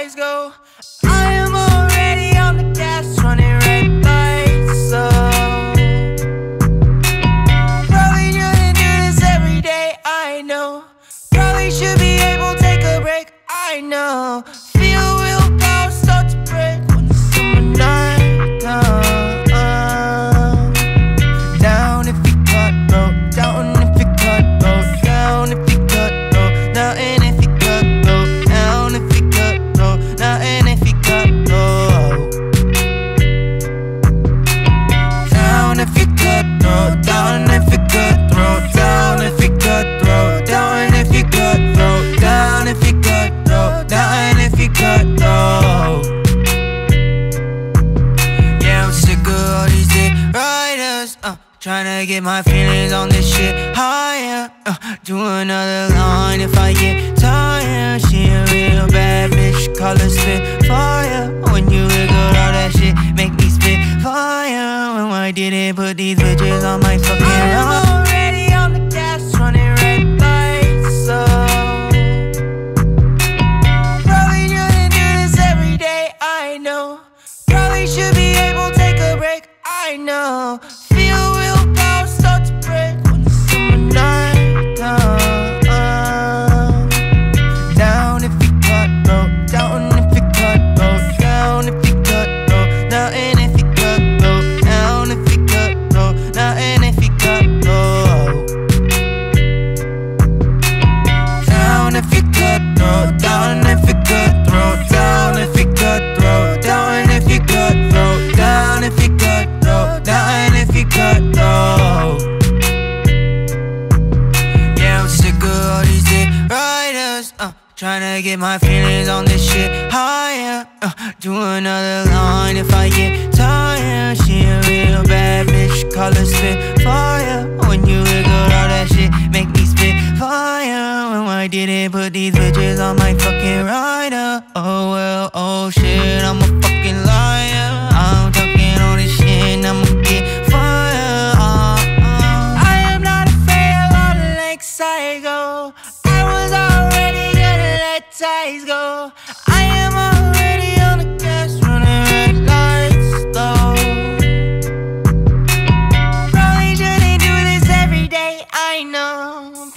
eyes go. I am already on the gas, running red lights. So probably shouldn't do this every day, I know. Probably should be able to take a break, I know. Feel real power start to break when the summer night comes. Down if you cut, bro. Down if you cut, bro. Down if you cut, bro. Down. Tryna get my feelings on this shit higher. Do another line if I get tired. She a real bad bitch, call her spitfire. When you wiggle all that shit, make me spit fire. When I didn't put these bitches on my fucking arm. Tryna get my feelings on this shit higher. Do another line if I get tired. She a real bad bitch, call her spitfire. When you wiggle all that shit, make me spit fire. When I didn't put these bitches on my fucking rider. Oh well, oh shit, I'm a fucking liar. I'm talking all this shit and I'ma get fire. I am not a fan of the lakeside go. I was already eyes go. I am already on the gas, running red lights though. Probably shouldn't do this every day, I know.